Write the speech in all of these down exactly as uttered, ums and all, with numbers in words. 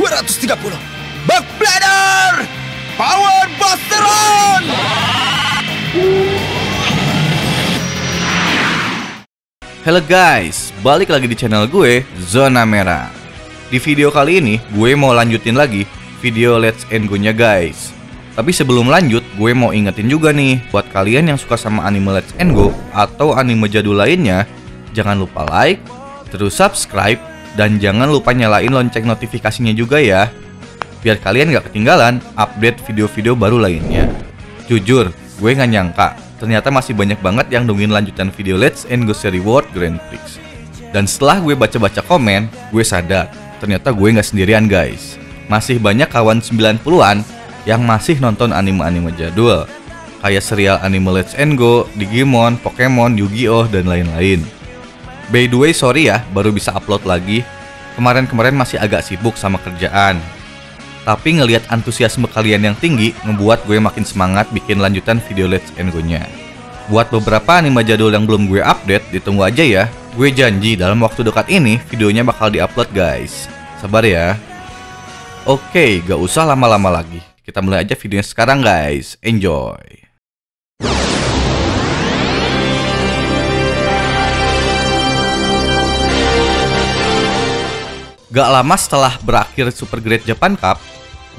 dua ratus tiga puluh. Back Blader! Power Buster on! Halo guys, balik lagi di channel gue, Zona Merah. Di video kali ini, gue mau lanjutin lagi video Let's and Go-nya guys. Tapi sebelum lanjut, gue mau ingetin juga nih buat kalian yang suka sama anime Let's and Go atau anime jadul lainnya, jangan lupa like, terus subscribe, dan jangan lupa nyalain lonceng notifikasinya juga ya, biar kalian gak ketinggalan update video-video baru lainnya. Jujur, gue gak nyangka ternyata masih banyak banget yang nungguin lanjutan video Let's and Go seri World Grand Prix. Dan setelah gue baca-baca komen, gue sadar ternyata gue gak sendirian guys. Masih banyak kawan sembilan puluhan yang masih nonton anime-anime jadul kayak serial anime Let's and Go, Digimon, Pokemon, Yu-Gi-Oh, dan lain-lain. By the way, sorry ya, baru bisa upload lagi. Kemarin-kemarin masih agak sibuk sama kerjaan. Tapi ngelihat antusiasme kalian yang tinggi membuat gue makin semangat bikin lanjutan video Let's and Go-nya. Buat beberapa anime jadul yang belum gue update, ditunggu aja ya. Gue janji dalam waktu dekat ini videonya bakal diupload guys. Sabar ya. Oke, gak usah lama-lama lagi. Kita mulai aja videonya sekarang guys, enjoy. Gak lama setelah berakhir Super Great Japan Cup,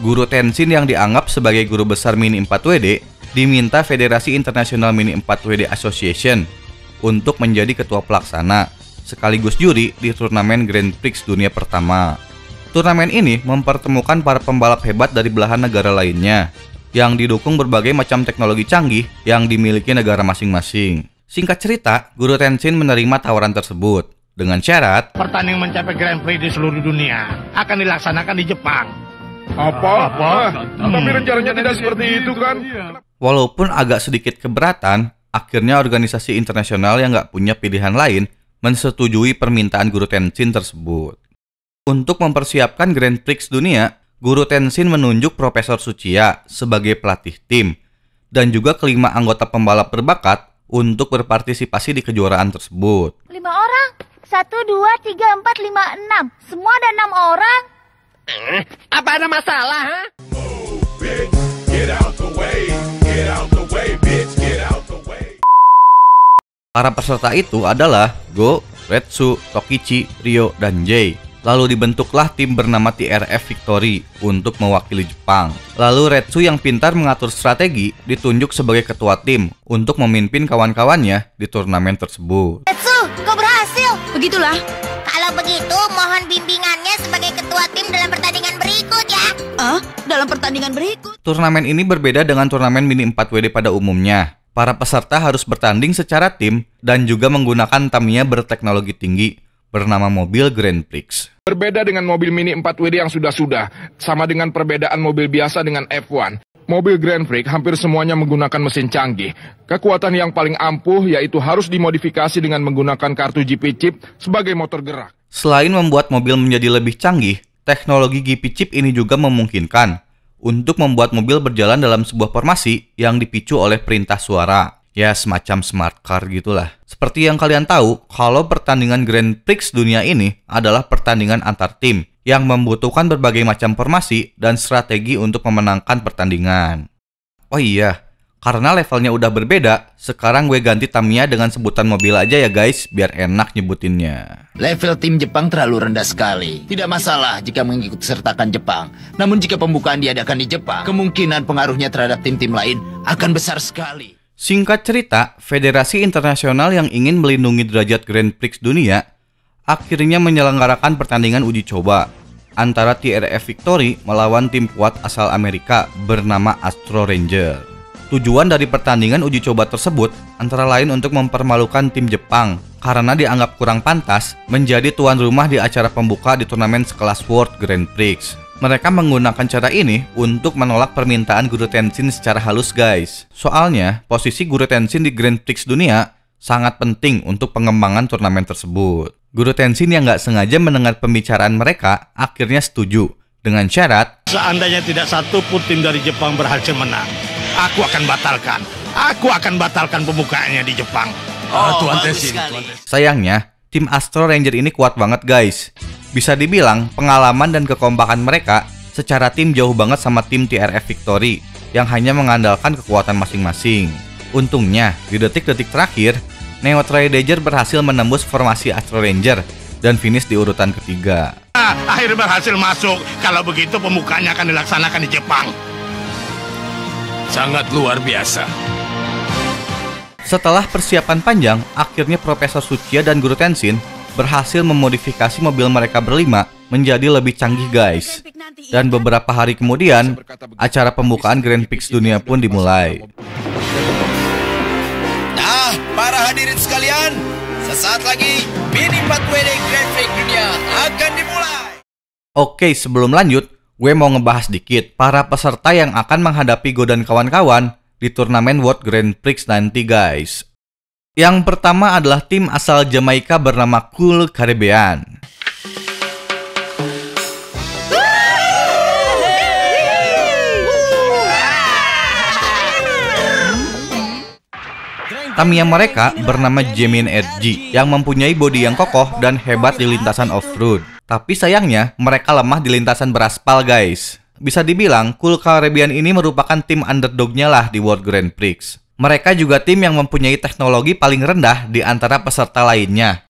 Guru Tensin yang dianggap sebagai guru besar Mini empat W D diminta Federasi Internasional Mini empat W D Association untuk menjadi ketua pelaksana sekaligus juri di turnamen Grand Prix dunia pertama. Turnamen ini mempertemukan para pembalap hebat dari belahan negara lainnya yang didukung berbagai macam teknologi canggih yang dimiliki negara masing-masing. Singkat cerita, Guru Tensin menerima tawaran tersebut dengan syarat pertandingan mencapai Grand Prix di seluruh dunia akan dilaksanakan di Jepang. Apa? Apa? Hmm. Tapi rencananya tidak seperti itu kan? Walaupun agak sedikit keberatan, akhirnya organisasi internasional yang nggak punya pilihan lain mensetujui permintaan Guru Tensin tersebut. Untuk mempersiapkan Grand Prix dunia, Guru Tensin menunjuk Profesor Tsuchiya sebagai pelatih tim dan juga kelima anggota pembalap berbakat untuk berpartisipasi di kejuaraan tersebut. Lima orang? Satu, dua, tiga, empat, lima, enam. Semua ada enam orang? Eh, apa ada masalah? Ha? Para peserta itu adalah GO, Retsu, Kokichi, Rio, dan Jay. Lalu dibentuklah tim bernama T R F Victory untuk mewakili Jepang. Lalu Retsu yang pintar mengatur strategi ditunjuk sebagai ketua tim untuk memimpin kawan-kawannya di turnamen tersebut. Retsu, kau berhasil! Begitulah. Kalau begitu, mohon bimbingannya sebagai ketua tim dalam pertandingan berikut ya. Ah, dalam pertandingan berikut? Turnamen ini berbeda dengan turnamen Mini empat W D pada umumnya. Para peserta harus bertanding secara tim dan juga menggunakan Tamiya berteknologi tinggi bernama mobil Grand Prix. Berbeda dengan mobil Mini empat W D yang sudah-sudah, sama dengan perbedaan mobil biasa dengan F satu. Mobil Grand Prix hampir semuanya menggunakan mesin canggih. Kekuatan yang paling ampuh yaitu harus dimodifikasi dengan menggunakan kartu G P chip sebagai motor gerak. Selain membuat mobil menjadi lebih canggih, teknologi G P chip ini juga memungkinkan untuk membuat mobil berjalan dalam sebuah formasi yang dipicu oleh perintah suara. Ya, semacam smart car gitulah. Seperti yang kalian tahu, kalau pertandingan Grand Prix dunia ini adalah pertandingan antar tim yang membutuhkan berbagai macam formasi dan strategi untuk memenangkan pertandingan. Oh iya, karena levelnya udah berbeda, sekarang gue ganti Tamiya dengan sebutan mobil aja ya guys, biar enak nyebutinnya. Level tim Jepang terlalu rendah sekali. Tidak masalah jika mengikut sertakan Jepang. Namun jika pembukaan diadakan di Jepang, kemungkinan pengaruhnya terhadap tim-tim lain akan besar sekali. Singkat cerita, Federasi Internasional yang ingin melindungi derajat Grand Prix dunia akhirnya menyelenggarakan pertandingan uji coba antara T R F Victory melawan tim kuat asal Amerika bernama Astro Ranger. Tujuan dari pertandingan uji coba tersebut antara lain untuk mempermalukan tim Jepang karena dianggap kurang pantas menjadi tuan rumah di acara pembuka di turnamen sekelas World Grand Prix. Mereka menggunakan cara ini untuk menolak permintaan Guru Tensin secara halus guys. Soalnya, posisi Guru Tensin di Grand Prix dunia sangat penting untuk pengembangan turnamen tersebut. Guru Tensin yang nggak sengaja mendengar pembicaraan mereka akhirnya setuju dengan syarat, seandainya tidak satu pun tim dari Jepang berhasil menang, aku akan batalkan. Aku akan batalkan pembukaannya di Jepang. Oh, Tuan Tensin. Sayangnya, tim Astro Ranger ini kuat banget guys. Bisa dibilang pengalaman dan kekompakan mereka secara tim jauh banget sama tim T R F Victory yang hanya mengandalkan kekuatan masing-masing. Untungnya, di detik-detik terakhir, Neo Tridager berhasil menembus formasi Astro Ranger dan finish di urutan ketiga. Nah, akhirnya berhasil masuk. Kalau begitu pembukaannya akan dilaksanakan di Jepang. Sangat luar biasa. Setelah persiapan panjang, akhirnya Profesor Tsuchiya dan Guru Tensin berhasil memodifikasi mobil mereka berlima menjadi lebih canggih, guys. Dan beberapa hari kemudian, acara pembukaan Grand Prix dunia pun dimulai. Nah, para hadirin sekalian, sesaat lagi Mini empat W D Grand Prix dunia akan dimulai. Oke, sebelum lanjut, gue mau ngebahas dikit para peserta yang akan menghadapi Go dan kawan-kawan di turnamen World Grand Prix nanti, guys. Yang pertama adalah tim asal Jamaika bernama Cool Caribbean. Tamiya mereka bernama Jamin Edgy yang mempunyai bodi yang kokoh dan hebat di lintasan off-road. Tapi sayangnya mereka lemah di lintasan beraspal, guys. Bisa dibilang Cool Caribbean ini merupakan tim underdognya lah di World Grand Prix. Mereka juga tim yang mempunyai teknologi paling rendah di antara peserta lainnya.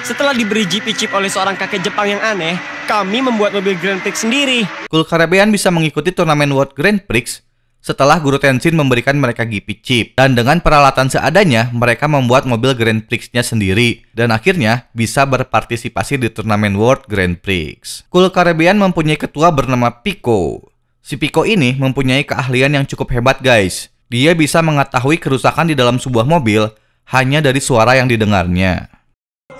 Setelah diberi G P chip oleh seorang kakek Jepang yang aneh, kami membuat mobil Grand Prix sendiri. Cool Caribbean bisa mengikuti turnamen World Grand Prix setelah Guru Tensin memberikan mereka G P chip. Dan dengan peralatan seadanya, mereka membuat mobil Grand Prix-nya sendiri. Dan akhirnya bisa berpartisipasi di turnamen World Grand Prix. Cool Caribbean mempunyai ketua bernama Pico. Si Pico ini mempunyai keahlian yang cukup hebat, guys. Dia bisa mengetahui kerusakan di dalam sebuah mobil hanya dari suara yang didengarnya.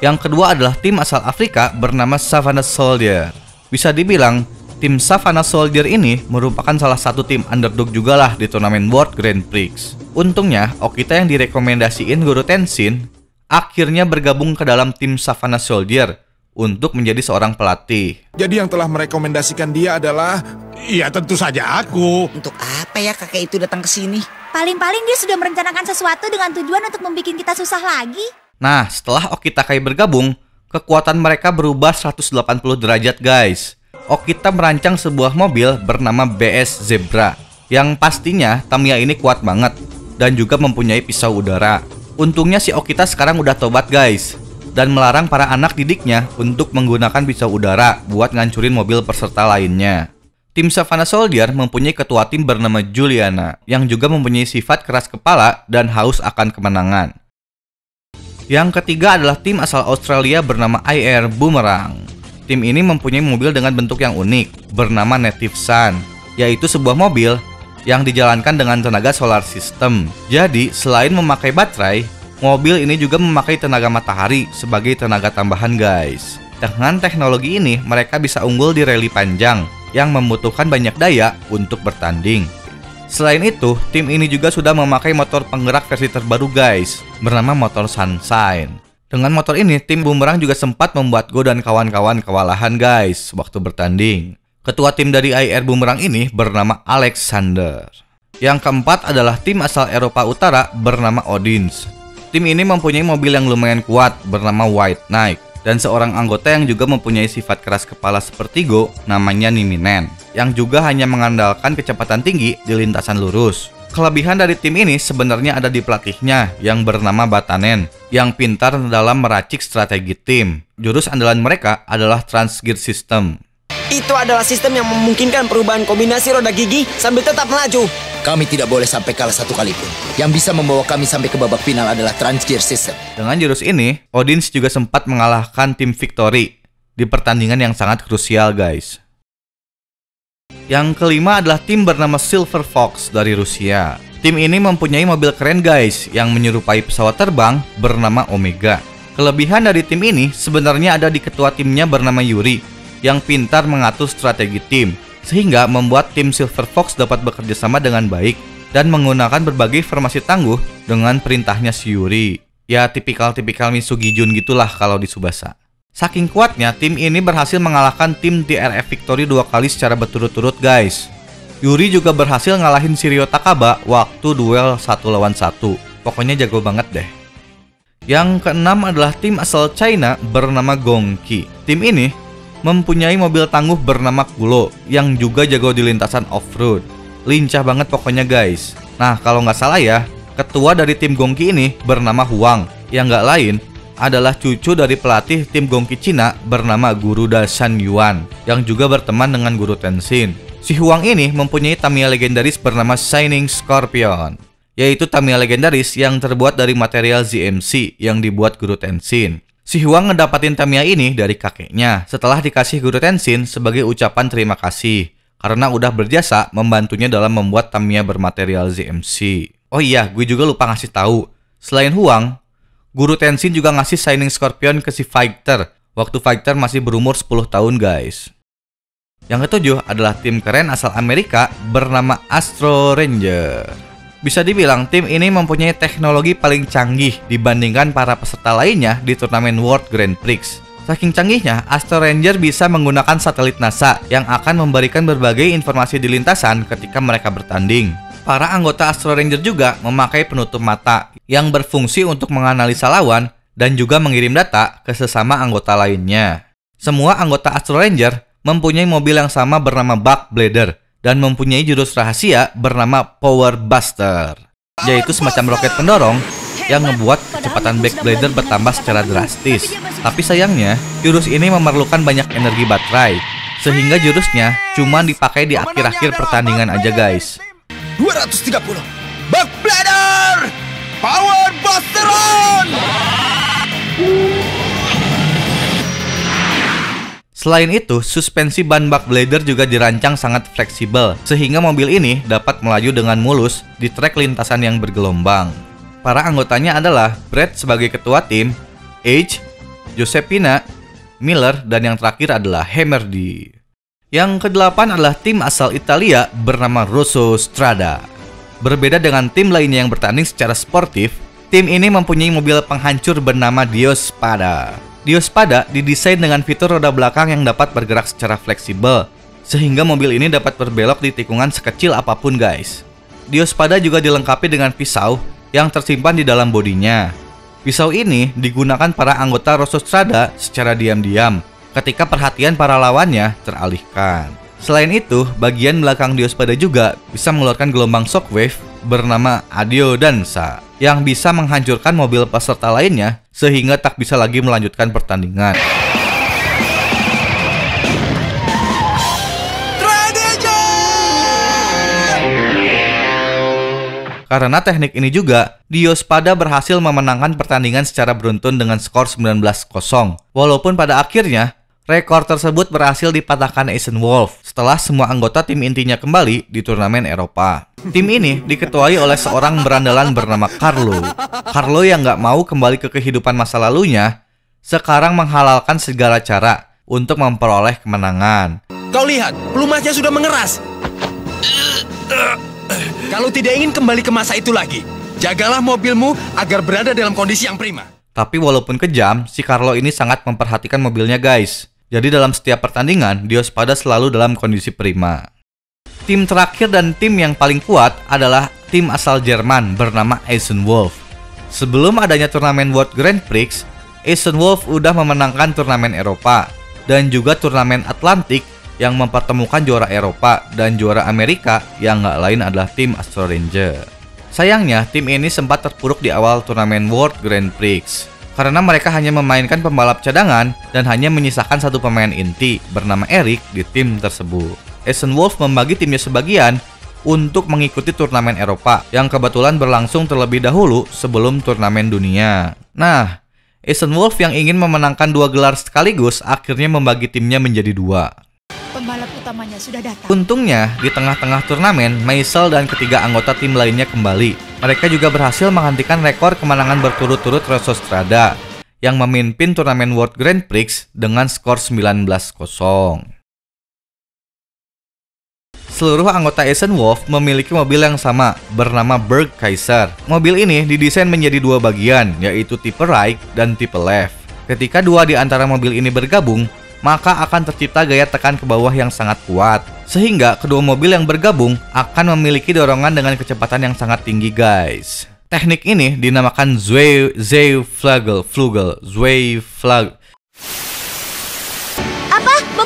Yang kedua adalah tim asal Afrika bernama Savannah Soldier. Bisa dibilang, tim Savannah Soldier ini merupakan salah satu tim underdog juga lah di turnamen World Grand Prix. Untungnya, Okita yang direkomendasiin Guru Tensin akhirnya bergabung ke dalam tim Savannah Soldier untuk menjadi seorang pelatih. Jadi yang telah merekomendasikan dia adalah... Iya, tentu saja aku. Untuk apa ya kakek itu datang ke sini? Paling-paling dia sudah merencanakan sesuatu dengan tujuan untuk membuat kita susah lagi. Nah, setelah Okitakai bergabung, kekuatan mereka berubah seratus delapan puluh derajat, guys. Okita merancang sebuah mobil bernama B S Zebra, yang pastinya Tamiya ini kuat banget dan juga mempunyai pisau udara. Untungnya si Okita sekarang udah tobat, guys, dan melarang para anak didiknya untuk menggunakan pisau udara buat ngancurin mobil peserta lainnya. Tim Savannah Soldier mempunyai ketua tim bernama Juliana, yang juga mempunyai sifat keras kepala dan haus akan kemenangan. Yang ketiga adalah tim asal Australia bernama Air Boomerang. Tim ini mempunyai mobil dengan bentuk yang unik, bernama Native Sun, yaitu sebuah mobil yang dijalankan dengan tenaga solar system. Jadi, selain memakai baterai, mobil ini juga memakai tenaga matahari sebagai tenaga tambahan, guys. Dengan teknologi ini, mereka bisa unggul di rally panjang yang membutuhkan banyak daya untuk bertanding. Selain itu, tim ini juga sudah memakai motor penggerak versi terbaru, guys, bernama motor Sunshine. Dengan motor ini, tim Boomerang juga sempat membuat Go dan kawan-kawan kewalahan, guys, waktu bertanding. Ketua tim dari I R Boomerang ini bernama Alexander. Yang keempat adalah tim asal Eropa Utara bernama Odins. Tim ini mempunyai mobil yang lumayan kuat bernama White Knight, dan seorang anggota yang juga mempunyai sifat keras kepala seperti Go, namanya Nininen, yang juga hanya mengandalkan kecepatan tinggi di lintasan lurus. Kelebihan dari tim ini sebenarnya ada di pelatihnya yang bernama Batanen, yang pintar dalam meracik strategi tim. Jurus andalan mereka adalah Transgear System. Itu adalah sistem yang memungkinkan perubahan kombinasi roda gigi sambil tetap melaju. Kami tidak boleh sampai kalah satu kali pun. Yang bisa membawa kami sampai ke babak final adalah Transgear System. Dengan jurus ini, Odins juga sempat mengalahkan tim Victory di pertandingan yang sangat krusial, guys. Yang kelima adalah tim bernama Silver Fox dari Rusia. Tim ini mempunyai mobil keren, guys, yang menyerupai pesawat terbang bernama Omega. Kelebihan dari tim ini sebenarnya ada di ketua timnya bernama Yuri, yang pintar mengatur strategi tim, sehingga membuat tim Silver Fox dapat bekerja sama dengan baik dan menggunakan berbagai formasi tangguh dengan perintahnya si Yuri. Ya, tipikal-tipikal Misugijun gitulah kalau di Tsubasa. Saking kuatnya, tim ini berhasil mengalahkan tim T R F Victory dua kali secara berturut-turut, guys. Yuri juga berhasil ngalahin Shiryo Takaba waktu duel satu lawan satu. Pokoknya jago banget deh. Yang keenam adalah tim asal China bernama Gongqi. Tim ini mempunyai mobil tangguh bernama Kulo yang juga jago di lintasan off-road. Lincah banget pokoknya guys. Nah kalau nggak salah ya, ketua dari tim Gongqi ini bernama Huang, yang nggak lain adalah cucu dari pelatih tim Gongqi Cina bernama Guru Dasan Yuan, yang juga berteman dengan Guru Tensin. Si Huang ini mempunyai Tamiya legendaris bernama Shining Scorpion, yaitu Tamiya legendaris yang terbuat dari material Z M C yang dibuat Guru Tensin. Si Huang ngedapatin Tamiya ini dari kakeknya setelah dikasih Guru Tensin sebagai ucapan terima kasih karena udah berjasa membantunya dalam membuat Tamiya bermaterial Z M C. Oh iya, gue juga lupa ngasih tahu. Selain Huang, Guru Tensin juga ngasih Shining Scorpion ke si Fighter waktu Fighter masih berumur sepuluh tahun guys. Yang ketujuh adalah tim keren asal Amerika bernama Astro Ranger. Bisa dibilang tim ini mempunyai teknologi paling canggih dibandingkan para peserta lainnya di turnamen World Grand Prix. Saking canggihnya, Astro Ranger bisa menggunakan satelit NASA yang akan memberikan berbagai informasi di lintasan ketika mereka bertanding. Para anggota Astro Ranger juga memakai penutup mata yang berfungsi untuk menganalisa lawan dan juga mengirim data ke sesama anggota lainnya. Semua anggota Astro Ranger mempunyai mobil yang sama bernama Back Blader dan mempunyai jurus rahasia bernama Power Buster, yaitu semacam roket pendorong yang membuat kecepatan Back Blader bertambah secara drastis. Tapi sayangnya, jurus ini memerlukan banyak energi baterai, sehingga jurusnya cuma dipakai di akhir-akhir pertandingan aja guys. dua ratus tiga puluh Back Blader Power Buster on! Selain itu, suspensi ban Back Blader juga dirancang sangat fleksibel, sehingga mobil ini dapat melaju dengan mulus di trek lintasan yang bergelombang. Para anggotanya adalah Brett sebagai ketua tim, Edge, Josephina, Miller, dan yang terakhir adalah Hammerdy. Yang kedelapan adalah tim asal Italia bernama Rosso Strada. Berbeda dengan tim lainnya yang bertanding secara sportif, tim ini mempunyai mobil penghancur bernama Diospada. Diospada didesain dengan fitur roda belakang yang dapat bergerak secara fleksibel, sehingga mobil ini dapat berbelok di tikungan sekecil apapun guys. Diospada juga dilengkapi dengan pisau yang tersimpan di dalam bodinya. Pisau ini digunakan para anggota Rosso Strada secara diam-diam ketika perhatian para lawannya teralihkan. Selain itu, bagian belakang Diospada juga bisa mengeluarkan gelombang shockwave bernama Adio Dansa yang bisa menghancurkan mobil peserta lainnya sehingga tak bisa lagi melanjutkan pertandingan. Tradisi! Karena teknik ini juga, Diospada berhasil memenangkan pertandingan secara beruntun dengan skor sembilan belas nol. Walaupun pada akhirnya rekor tersebut berhasil dipatahkan Eisenwolf setelah semua anggota tim intinya kembali di turnamen Eropa. Tim ini diketuai oleh seorang berandalan bernama Carlo. Carlo yang nggak mau kembali ke kehidupan masa lalunya, sekarang menghalalkan segala cara untuk memperoleh kemenangan. Kau lihat, pelumasnya sudah mengeras. Kalau tidak ingin kembali ke masa itu lagi, jagalah mobilmu agar berada dalam kondisi yang prima. Tapi walaupun kejam, si Carlo ini sangat memperhatikan mobilnya guys. Jadi dalam setiap pertandingan, Diospada selalu dalam kondisi prima. Tim terakhir dan tim yang paling kuat adalah tim asal Jerman bernama Eisenwolf. Sebelum adanya turnamen World Grand Prix, Eisenwolf udah memenangkan turnamen Eropa dan juga turnamen Atlantik yang mempertemukan juara Eropa dan juara Amerika yang nggak lain adalah tim Astro Ranger. Sayangnya, tim ini sempat terpuruk di awal turnamen World Grand Prix karena mereka hanya memainkan pembalap cadangan dan hanya menyisakan satu pemain inti bernama Eric di tim tersebut. Eisenwolf membagi timnya sebagian untuk mengikuti turnamen Eropa yang kebetulan berlangsung terlebih dahulu sebelum turnamen dunia. Nah, Eisenwolf yang ingin memenangkan dua gelar sekaligus akhirnya membagi timnya menjadi dua. Pembalap utamanya sudah datang. Untungnya, di tengah-tengah turnamen, Maisel dan ketiga anggota tim lainnya kembali. Mereka juga berhasil menghentikan rekor kemenangan berturut-turut Rosso Strada yang memimpin turnamen World Grand Prix dengan skor sembilan belas nol. Seluruh anggota Eisenwolf memiliki mobil yang sama, bernama Berg Kaiser. Mobil ini didesain menjadi dua bagian, yaitu tipe right dan tipe left. Ketika dua di antara mobil ini bergabung, maka akan tercipta gaya tekan ke bawah yang sangat kuat, sehingga kedua mobil yang bergabung akan memiliki dorongan dengan kecepatan yang sangat tinggi guys. Teknik ini dinamakan Zwei Flugel Flugel Zwei Flugel. Apa?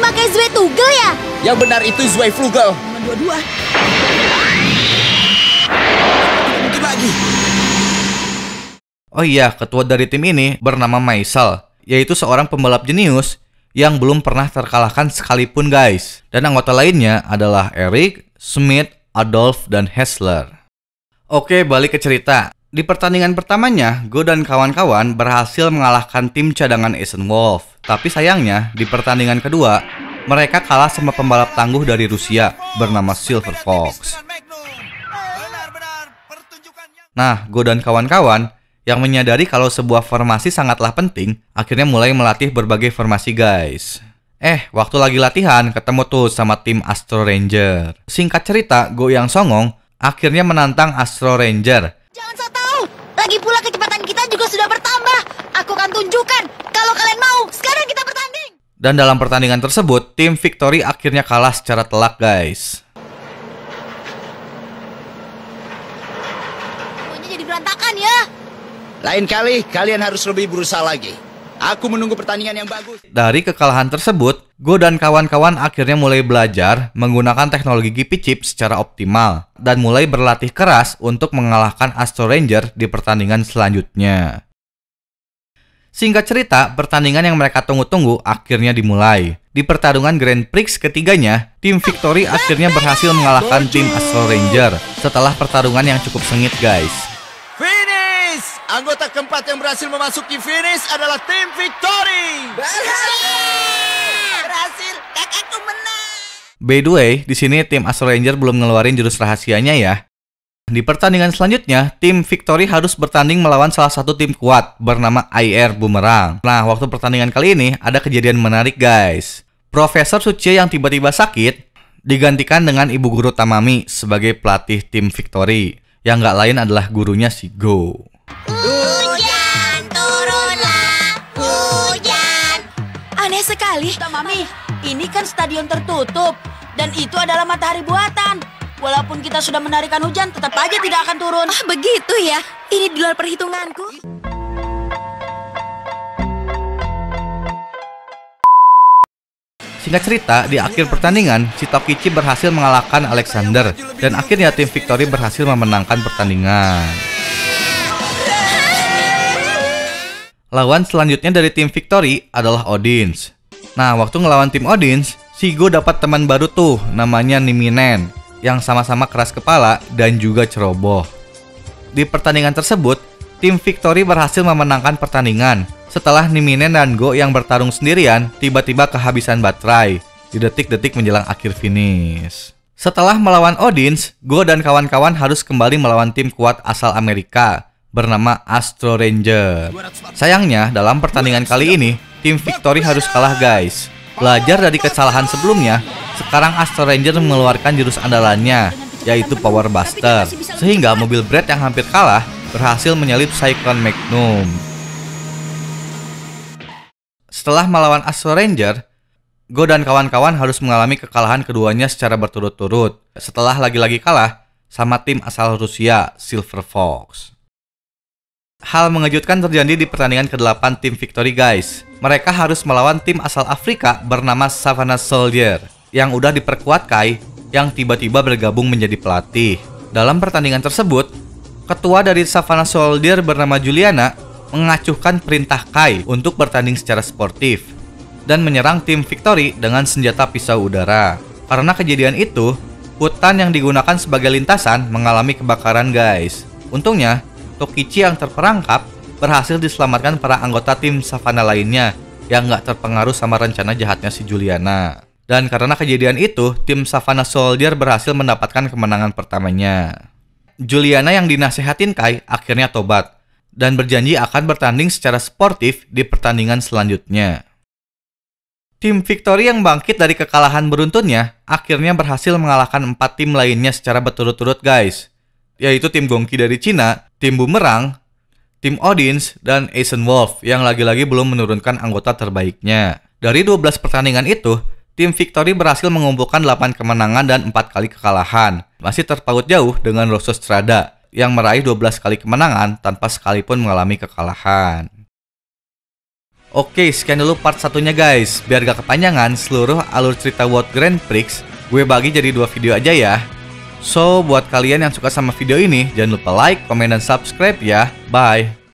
Tugel ya? Yang benar itu Zwei Flugel. Dua-dua. Mungkin lagi. Oh iya, ketua dari tim ini bernama Maisal, yaitu seorang pembalap jenius yang belum pernah terkalahkan sekalipun, guys. Dan anggota lainnya adalah Eric, Smith, Adolf, dan Hessler. Oke, balik ke cerita. Di pertandingan pertamanya, Go dan kawan-kawan berhasil mengalahkan tim cadangan Eisenwolf. Tapi sayangnya, di pertandingan kedua, mereka kalah sama pembalap tangguh dari Rusia bernama Silver Fox. Nah, Go dan kawan-kawan yang menyadari kalau sebuah formasi sangatlah penting, akhirnya mulai melatih berbagai formasi, guys. Eh, waktu lagi latihan, ketemu tuh sama tim Astro Ranger. Singkat cerita, Go yang songong akhirnya menantang Astro Ranger. Jangan so tahu, lagi pula kecepatan kita juga sudah bertambah. Aku akan tunjukkan, kalau kalian mau, sekarang kita bertanding. Dan dalam pertandingan tersebut, tim Victory akhirnya kalah secara telak, guys. Semuanya jadi berantakan ya. Lain kali, kalian harus lebih berusaha lagi. Aku menunggu pertandingan yang bagus. Dari kekalahan tersebut, Go dan kawan-kawan akhirnya mulai belajar menggunakan teknologi G P chip secara optimal dan mulai berlatih keras untuk mengalahkan Astro Ranger di pertandingan selanjutnya. Singkat cerita, pertandingan yang mereka tunggu-tunggu akhirnya dimulai. Di pertarungan Grand Prix ketiganya, tim Victory akhirnya berhasil mengalahkan tim Astro Ranger setelah pertarungan yang cukup sengit, guys. Anggota keempat yang berhasil memasuki finish adalah tim Victory. Berhasil! Berhasil! Kakakku menang! By the way, di sini tim Astro Ranger belum ngeluarin jurus rahasianya ya. Di pertandingan selanjutnya, tim Victory harus bertanding melawan salah satu tim kuat bernama Air Boomerang. Nah, waktu pertandingan kali ini ada kejadian menarik, guys. Profesor Tsuchiya yang tiba-tiba sakit digantikan dengan Ibu Guru Tamami sebagai pelatih tim Victory, yang nggak lain adalah gurunya si Go. Hujan, turunlah hujan. Aneh sekali, Tamami. Ini kan stadion tertutup, dan itu adalah matahari buatan. Walaupun kita sudah menarikan hujan, tetap aja tidak akan turun. Oh, begitu ya? Ini di luar perhitunganku. Singkat cerita, di akhir pertandingan, si Kokichi berhasil mengalahkan Alexander, dan akhirnya tim Victory berhasil memenangkan pertandingan. Lawan selanjutnya dari tim Victory adalah Odins. Nah, waktu ngelawan tim Odins, si Go dapat teman baru tuh, namanya Nininen, yang sama-sama keras kepala dan juga ceroboh. Di pertandingan tersebut, tim Victory berhasil memenangkan pertandingan setelah Nininen dan Go yang bertarung sendirian tiba-tiba kehabisan baterai di detik-detik menjelang akhir finish. Setelah melawan Odins, Go dan kawan-kawan harus kembali melawan tim kuat asal Amerika bernama Astro Ranger. Sayangnya, dalam pertandingan kali ini, tim Victory harus kalah, guys. Belajar dari kesalahan sebelumnya, sekarang Astro Ranger mengeluarkan jurus andalannya, yaitu Power Buster, sehingga mobil Brad yang hampir kalah berhasil menyalip Cyclone Magnum. Setelah melawan Astro Ranger, Go dan kawan-kawan harus mengalami kekalahan keduanya secara berturut-turut, setelah lagi-lagi kalah sama tim asal Rusia, Silver Fox. Hal mengejutkan terjadi di pertandingan kedelapan tim Victory, guys. Mereka harus melawan tim asal Afrika bernama Savannah Soldier yang udah diperkuat Kai yang tiba-tiba bergabung menjadi pelatih. Dalam pertandingan tersebut, ketua dari Savannah Soldier bernama Juliana mengacuhkan perintah Kai untuk bertanding secara sportif dan menyerang tim Victory dengan senjata pisau udara. Karena kejadian itu, hutan yang digunakan sebagai lintasan mengalami kebakaran, guys. Untungnya, Kokichi yang terperangkap berhasil diselamatkan para anggota tim Savannah lainnya yang nggak terpengaruh sama rencana jahatnya si Juliana. Dan karena kejadian itu, tim Savannah Soldier berhasil mendapatkan kemenangan pertamanya. Juliana yang dinasehatin Kai akhirnya tobat dan berjanji akan bertanding secara sportif di pertandingan selanjutnya. Tim Victory yang bangkit dari kekalahan beruntunnya akhirnya berhasil mengalahkan empat tim lainnya secara berturut-turut, guys. Yaitu tim Gongqi dari Cina, tim Boomerang, tim Odins, dan Eisenwolf yang lagi-lagi belum menurunkan anggota terbaiknya. Dari dua belas pertandingan itu, tim Victory berhasil mengumpulkan delapan kemenangan dan empat kali kekalahan. Masih terpaut jauh dengan Rosso Strada yang meraih dua belas kali kemenangan tanpa sekalipun mengalami kekalahan. Oke, sekian dulu part satunya guys. Biar gak kepanjangan, seluruh alur cerita World Grand Prix gue bagi jadi dua video aja ya. So, buat kalian yang suka sama video ini, jangan lupa like, komen, dan subscribe ya. Bye!